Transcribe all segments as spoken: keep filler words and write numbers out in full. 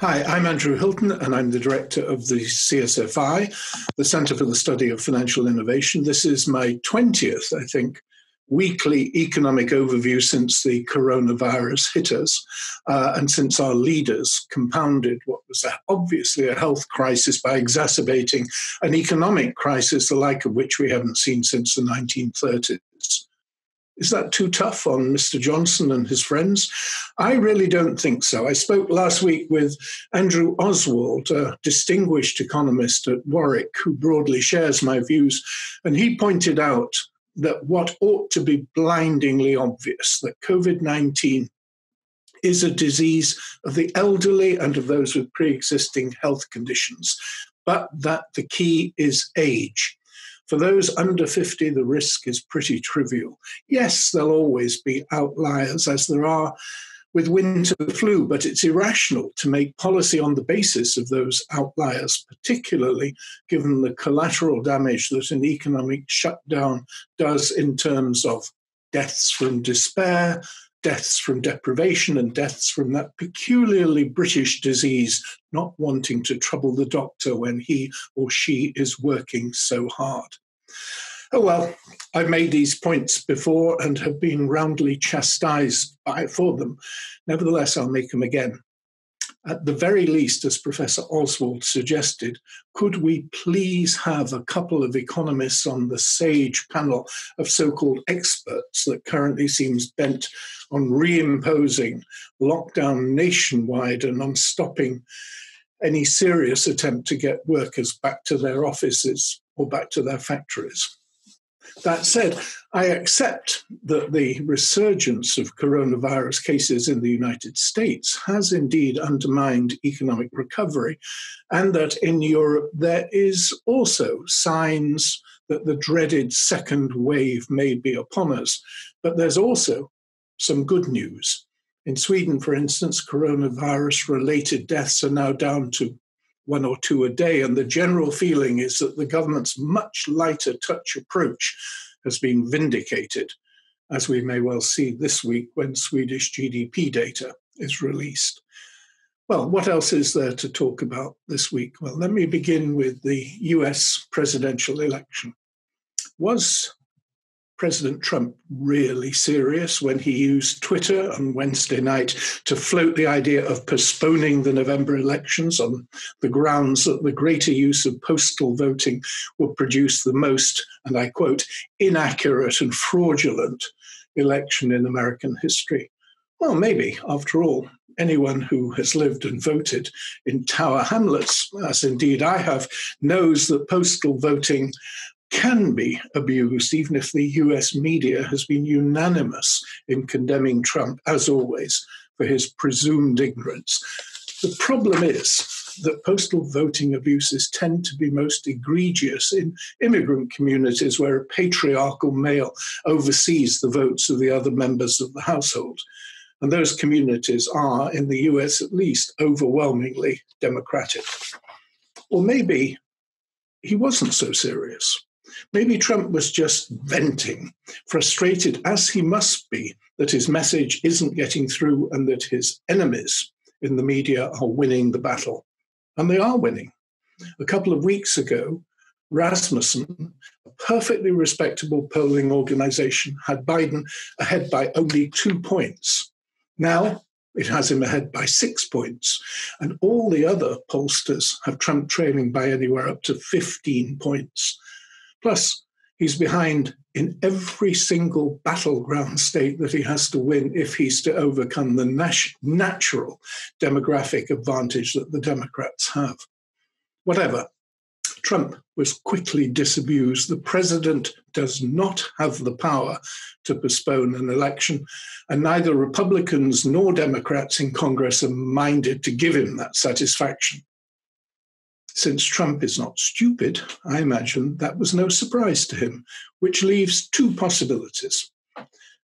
Hi, I'm Andrew Hilton, and I'm the director of the C S F I, the Centre for the Study of Financial Innovation. This is my twentieth, I think, weekly economic overview since the coronavirus hit us, uh, and since our leaders compounded what was a, obviously a health crisis by exacerbating an economic crisis, the like of which we haven't seen since the nineteen thirties. Is that too tough on Mister Johnson and his friends? I really don't think so. I spoke last week with Andrew Oswald, a distinguished economist at Warwick, who broadly shares my views, and he pointed out that what ought to be blindingly obvious, that COVID nineteen is a disease of the elderly and of those with pre-existing health conditions, but that the key is age. For those under fifty, the risk is pretty trivial. Yes, there'll always be outliers, as there are with winter flu, but it's irrational to make policy on the basis of those outliers, particularly given the collateral damage that an economic shutdown does in terms of deaths from despair, deaths from deprivation, and deaths from that peculiarly British disease, not wanting to trouble the doctor when he or she is working so hard. Oh well, I've made these points before and have been roundly chastised by, for them. Nevertheless, I'll make them again. At the very least, as Professor Oswald suggested, could we please have a couple of economists on the SAGE panel of so-called experts that currently seems bent on reimposing lockdown nationwide and on stopping any serious attempt to get workers back to their offices or back to their factories? That said, I accept that the resurgence of coronavirus cases in the United States has indeed undermined economic recovery, and that in Europe there is also signs that the dreaded second wave may be upon us. But there's also some good news. In Sweden, for instance, coronavirus-related deaths are now down to one or two a day, and the general feeling is that the government's much lighter touch approach has been vindicated, as we may well see this week when Swedish G D P data is released. Well, what else is there to talk about this week? Well, let me begin with the U S presidential election. Was President Trump really serious when he used Twitter on Wednesday night to float the idea of postponing the November elections on the grounds that the greater use of postal voting would produce the most, and I quote, inaccurate and fraudulent election in American history? Well, maybe, after all, anyone who has lived and voted in Tower Hamlets, as indeed I have, knows that postal voting can be abused, even if the U S media has been unanimous in condemning Trump, as always, for his presumed ignorance. The problem is that postal voting abuses tend to be most egregious in immigrant communities where a patriarchal male oversees the votes of the other members of the household. And those communities are, in the U S at least, overwhelmingly Democratic. Or maybe he wasn't so serious. Maybe Trump was just venting, frustrated as he must be that his message isn't getting through and that his enemies in the media are winning the battle. And they are winning. A couple of weeks ago, Rasmussen, a perfectly respectable polling organization, had Biden ahead by only two points. Now it has him ahead by six points. And all the other pollsters have Trump trailing by anywhere up to fifteen points. Plus, he's behind in every single battleground state that he has to win if he's to overcome the nat- natural demographic advantage that the Democrats have. Whatever, Trump was quickly disabused. The president does not have the power to postpone an election, and neither Republicans nor Democrats in Congress are minded to give him that satisfaction. Since Trump is not stupid, I imagine that was no surprise to him, which leaves two possibilities.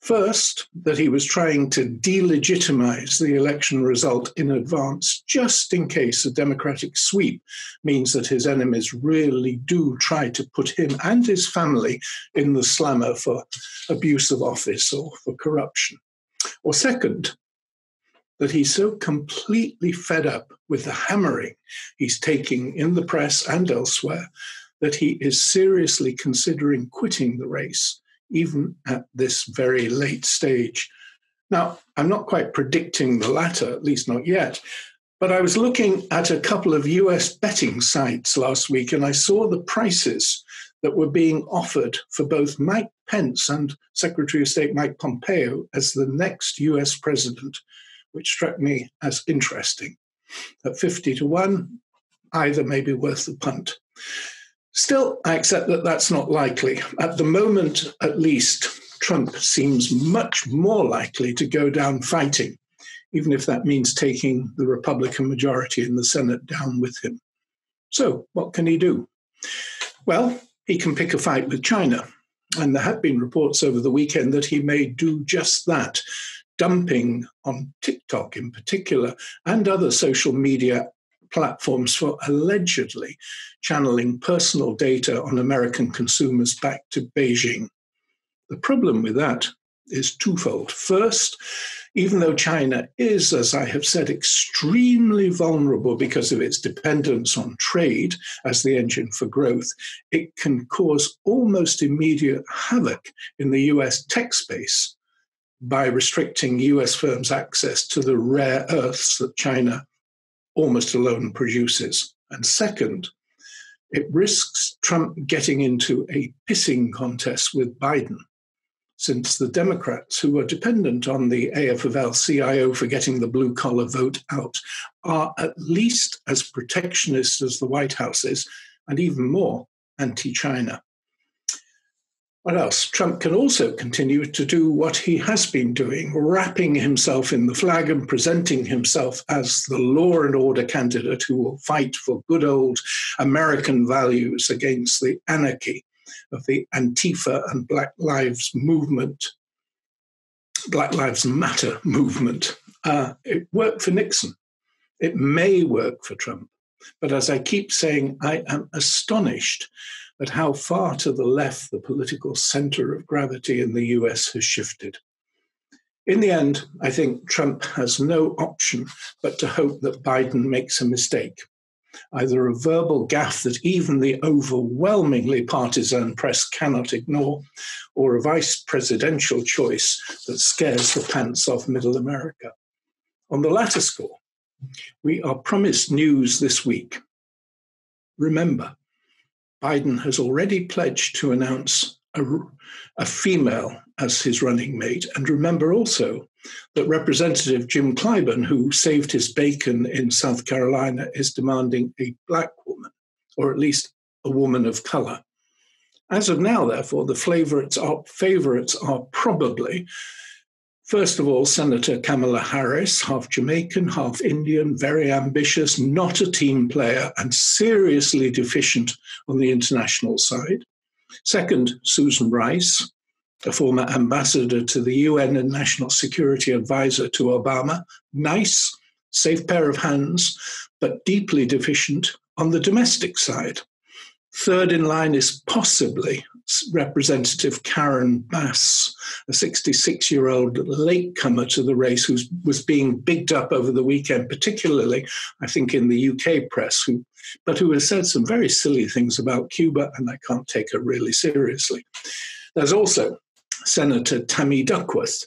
First, that he was trying to delegitimize the election result in advance, just in case a Democratic sweep means that his enemies really do try to put him and his family in the slammer for abuse of office or for corruption. Or second, that he's so completely fed up with the hammering he's taking in the press and elsewhere that he is seriously considering quitting the race, even at this very late stage. Now, I'm not quite predicting the latter, at least not yet, but I was looking at a couple of U S betting sites last week and I saw the prices that were being offered for both Mike Pence and Secretary of State Mike Pompeo as the next U S president, which struck me as interesting. At fifty to one, either may be worth the punt. Still, I accept that that's not likely. At the moment, at least, Trump seems much more likely to go down fighting, even if that means taking the Republican majority in the Senate down with him. So, what can he do? Well, he can pick a fight with China, and there have been reports over the weekend that he may do just that, dumping on TikTok in particular and other social media platforms for allegedly channeling personal data on American consumers back to Beijing. The problem with that is twofold. First, even though China is, as I have said, extremely vulnerable because of its dependence on trade as the engine for growth, it can cause almost immediate havoc in the U S tech space by restricting U S firms' access to the rare earths that China almost alone produces. And second, it risks Trump getting into a pissing contest with Biden, since the Democrats, who are dependent on the A F L C I O for getting the blue-collar vote out, are at least as protectionist as the White House is, and even more anti-China. What else? Trump can also continue to do what he has been doing, wrapping himself in the flag and presenting himself as the law and order candidate who will fight for good old American values against the anarchy of the Antifa and Black Lives movement, Black Lives Matter movement. Uh, it worked for Nixon. It may work for Trump. But as I keep saying, I am astonished at how far to the left the political center of gravity in the U S has shifted. In the end, I think Trump has no option but to hope that Biden makes a mistake, either a verbal gaffe that even the overwhelmingly partisan press cannot ignore, or a vice presidential choice that scares the pants off middle America. On the latter score, we are promised news this week. Remember, Biden has already pledged to announce a, a female as his running mate. And remember also that Representative Jim Clyburn, who saved his bacon in South Carolina, is demanding a black woman, or at least a woman of color. As of now, therefore, the favorites are, favorites are probably, first of all, Senator Kamala Harris, half Jamaican, half Indian, very ambitious, not a team player, and seriously deficient on the international side. Second, Susan Rice, a former ambassador to the U N and national security advisor to Obama. Nice, safe pair of hands, but deeply deficient on the domestic side. Third in line is possibly Representative Karen Bass, a sixty-six-year-old latecomer to the race who was being bigged up over the weekend, particularly, I think, in the U K press, who, but who has said some very silly things about Cuba, and I can't take her really seriously. There's also Senator Tammy Duckworth,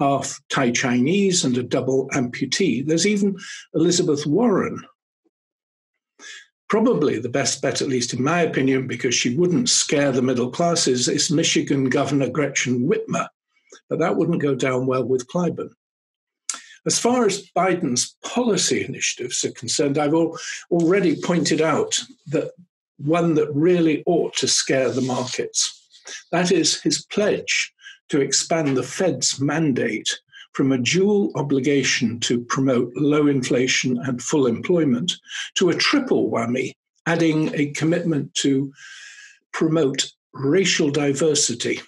half Thai Chinese and a double amputee. There's even Elizabeth Warren, probably the best bet, at least in my opinion, because she wouldn't scare the middle classes, is Michigan Governor Gretchen Whitmer. But that wouldn't go down well with Clyburn. As far as Biden's policy initiatives are concerned, I've al- already pointed out that one that really ought to scare the markets. That is his pledge to expand the Fed's mandate from a dual obligation to promote low inflation and full employment to a triple whammy, adding a commitment to promote racial diversity.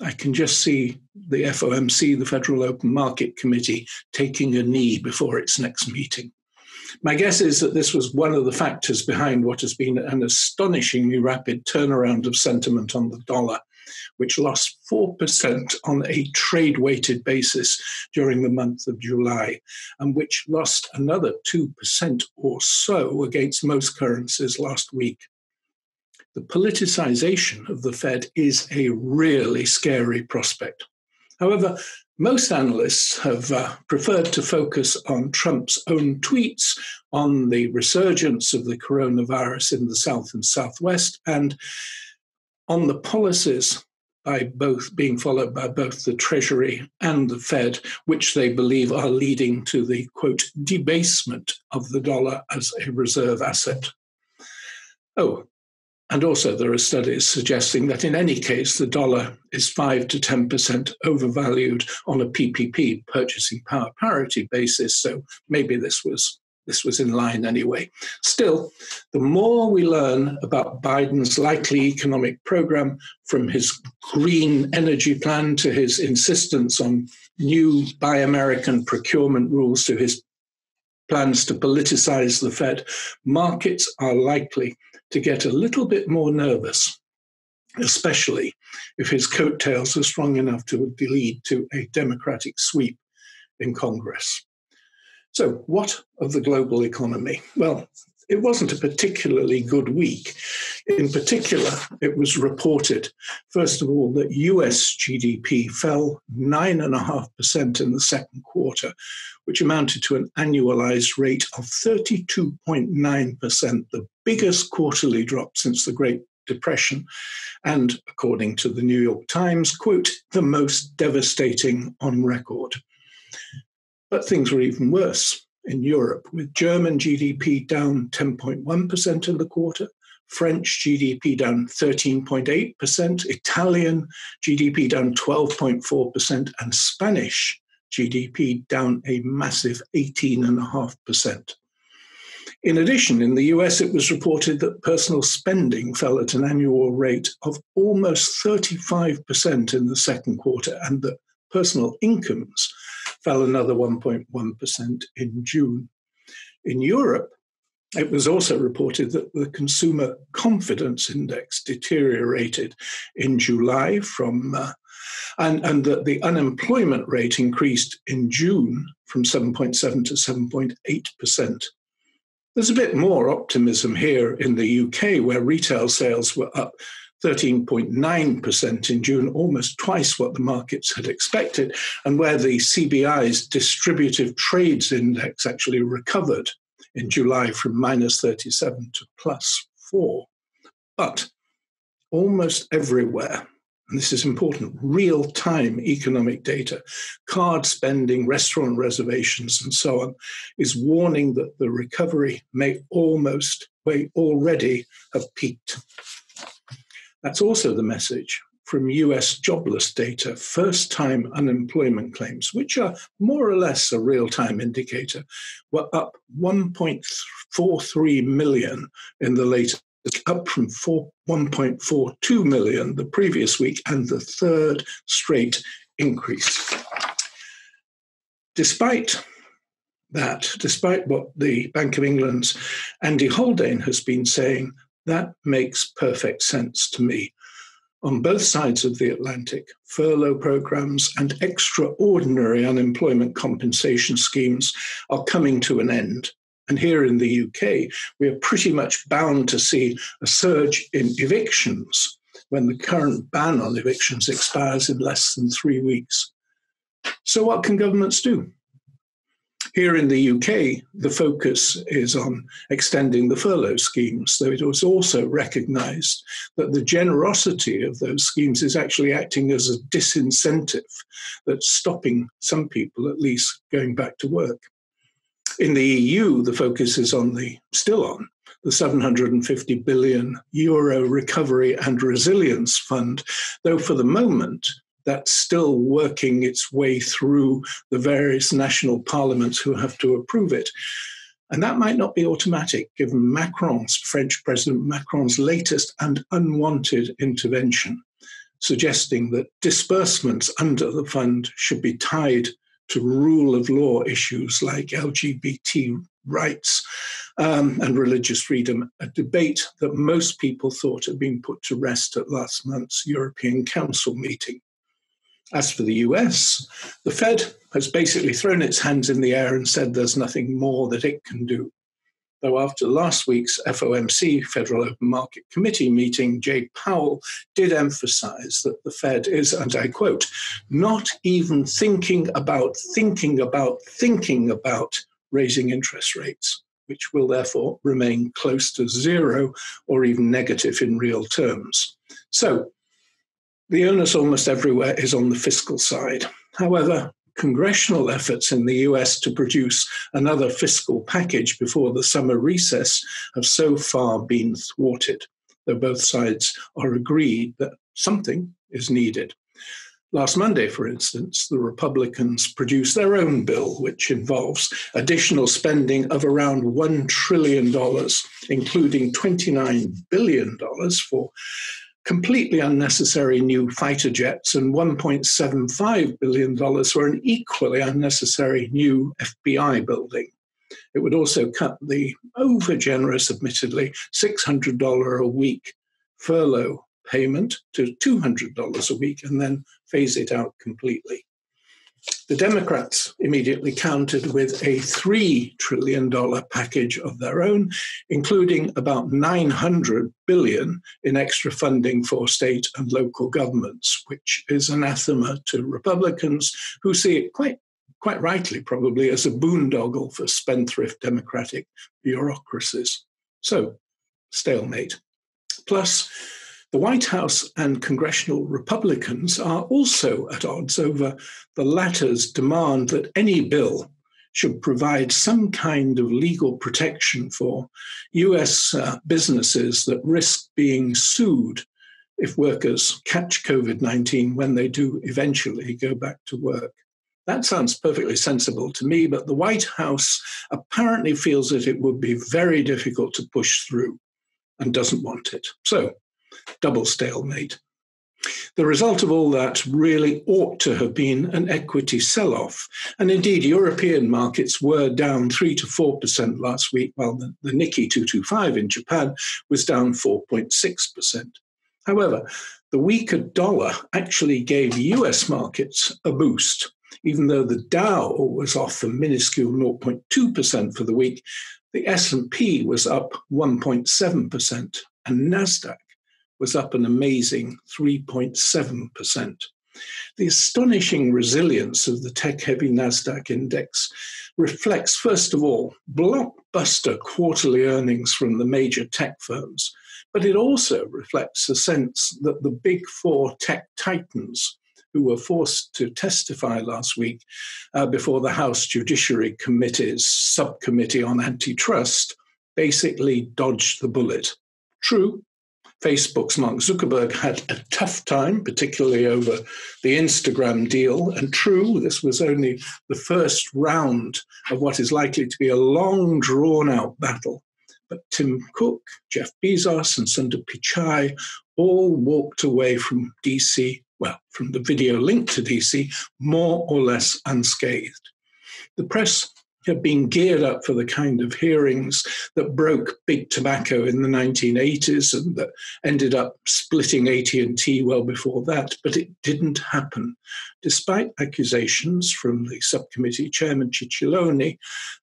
I can just see the F O M C, the Federal Open Market Committee, taking a knee before its next meeting. My guess is that this was one of the factors behind what has been an astonishingly rapid turnaround of sentiment on the dollar which lost four percent on a trade-weighted basis during the month of July, and which lost another two percent or so against most currencies last week. The politicization of the Fed is a really scary prospect. However, most analysts have uh, preferred to focus on Trump's own tweets on the resurgence of the coronavirus in the South and Southwest, and on the policies by both being followed by both the Treasury and the Fed, which they believe are leading to the, quote, debasement of the dollar as a reserve asset. Oh, and also there are studies suggesting that in any case, the dollar is five to ten percent overvalued on a P P P, purchasing power parity basis. So maybe this was, this was in line anyway. Still, the more we learn about Biden's likely economic program, from his green energy plan to his insistence on new Buy American procurement rules to his plans to politicize the Fed, markets are likely to get a little bit more nervous, especially if his coattails are strong enough to lead to a Democratic sweep in Congress. So what of the global economy? Well, it wasn't a particularly good week. In particular, it was reported, first of all, that U S G D P fell nine point five percent in the second quarter, which amounted to an annualized rate of thirty-two point nine percent, the biggest quarterly drop since the Great Depression, and, according to the New York Times, quote, the most devastating on record. But things were even worse in Europe, with German G D P down ten point one percent in the quarter, French G D P down thirteen point eight percent, Italian G D P down twelve point four percent, and Spanish G D P down a massive eighteen point five percent. In addition, in the U S, it was reported that personal spending fell at an annual rate of almost thirty-five percent in the second quarter, and that personal incomes fell another one point one percent in June. In Europe, it was also reported that the Consumer Confidence Index deteriorated in July from, uh, and, and that the unemployment rate increased in June from seven point seven to seven point eight percent. There's a bit more optimism here in the U K, where retail sales were up thirteen point nine percent in June, almost twice what the markets had expected, and where the C B I's Distributive Trades Index actually recovered in July from minus thirty-seven to plus four. But almost everywhere, and this is important, real-time economic data, card spending, restaurant reservations, and so on, is warning that the recovery may almost, may already have peaked. That's also the message from U S jobless data, first-time unemployment claims, which are more or less a real-time indicator, were up one point four three million in the latest, up from one point four two million the previous week, and the third straight increase. Despite that, despite what the Bank of England's Andy Haldane has been saying, that makes perfect sense to me. On both sides of the Atlantic, furlough programs and extraordinary unemployment compensation schemes are coming to an end. And here in the U K, we are pretty much bound to see a surge in evictions when the current ban on evictions expires in less than three weeks. So what can governments do? Here in the U K, the focus is on extending the furlough schemes, though it was also recognised that the generosity of those schemes is actually acting as a disincentive that's stopping some people, at least, going back to work. In the E U, the focus is on the, still on, the seven hundred fifty billion euro Recovery and Resilience Fund, though for the moment, that's still working its way through the various national parliaments who have to approve it. And that might not be automatic, given Macron's, French President Macron's latest and unwanted intervention, suggesting that disbursements under the fund should be tied to rule of law issues like L G B T rights um, and religious freedom, a debate that most people thought had been put to rest at last month's European Council meeting. As for the U S, the Fed has basically thrown its hands in the air and said there's nothing more that it can do. Though after last week's F O M C, Federal Open Market Committee meeting, Jay Powell did emphasize that the Fed is, and I quote, not even thinking about thinking about thinking about raising interest rates, which will therefore remain close to zero or even negative in real terms. So the onus almost everywhere is on the fiscal side. However, congressional efforts in the U S to produce another fiscal package before the summer recess have so far been thwarted, though both sides are agreed that something is needed. Last Monday, for instance, the Republicans produced their own bill, which involves additional spending of around one trillion dollars, including twenty-nine billion dollars for completely unnecessary new fighter jets and one point seven five billion dollars for an equally unnecessary new F B I building. It would also cut the over-generous, admittedly, six hundred dollars a week furlough payment to two hundred dollars a week and then phase it out completely. The Democrats immediately countered with a three trillion dollars package of their own, including about nine hundred billion dollars in extra funding for state and local governments, which is anathema to Republicans who see it quite, quite rightly probably as a boondoggle for spendthrift democratic bureaucracies. So, stalemate. Plus, the White House and congressional Republicans are also at odds over the latter's demand that any bill should provide some kind of legal protection for U S uh, businesses that risk being sued if workers catch COVID nineteen when they do eventually go back to work. That sounds perfectly sensible to me, but the White House apparently feels that it would be very difficult to push through and doesn't want it. So, double stalemate. The result of all that really ought to have been an equity sell-off. And indeed, European markets were down three to four percent last week, while the, the Nikkei two twenty-five in Japan was down four point six percent. However, the weaker dollar actually gave U S markets a boost. Even though the Dow was off a minuscule zero point two percent for the week, the S and P was up one point seven percent and Nasdaq was up an amazing three point seven percent. The astonishing resilience of the tech-heavy Nasdaq index reflects, first of all, blockbuster quarterly earnings from the major tech firms, but it also reflects the sense that the big four tech titans who were forced to testify last week uh, before the House Judiciary Committee's subcommittee on antitrust basically dodged the bullet. True, Facebook's Mark Zuckerberg had a tough time, particularly over the Instagram deal. And true, this was only the first round of what is likely to be a long, drawn-out battle. But Tim Cook, Jeff Bezos, and Sundar Pichai all walked away from D C, well, from the video link to D C, more or less unscathed. The press had been geared up for the kind of hearings that broke big tobacco in the nineteen eighties and that ended up splitting A T and T well before that, but it didn't happen, despite accusations from the subcommittee chairman Cicilline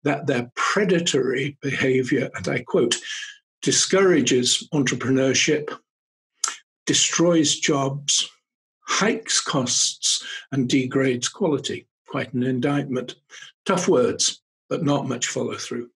that their predatory behaviour, and I quote, discourages entrepreneurship, destroys jobs, hikes costs, and degrades quality. Quite an indictment. Tough words, but not much follow-through.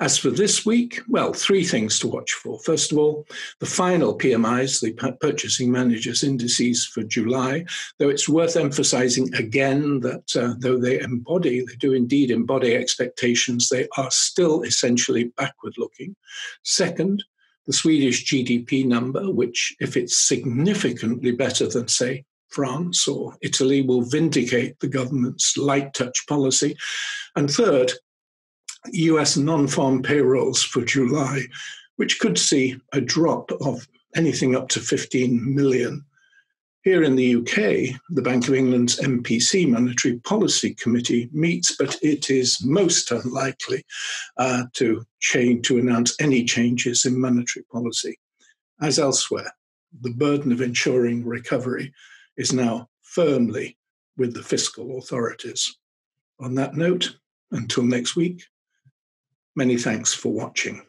As for this week, well, three things to watch for. First of all, the final P M Is, the Purchasing Managers' Indices for July, though it's worth emphasising again that uh, though they embody, they do indeed embody expectations, they are still essentially backward-looking. Second, the Swedish G D P number, which, if it's significantly better than, say, France or Italy, will vindicate the government's light-touch policy. And third, U S non-farm payrolls for July, which could see a drop of anything up to fifteen million. Here in the U K, the Bank of England's M P C Monetary Policy Committee meets, but it is most unlikely uh, to change, to announce any changes in monetary policy. As elsewhere, the burden of ensuring recovery is now firmly with the fiscal authorities. On that note, until next week, many thanks for watching.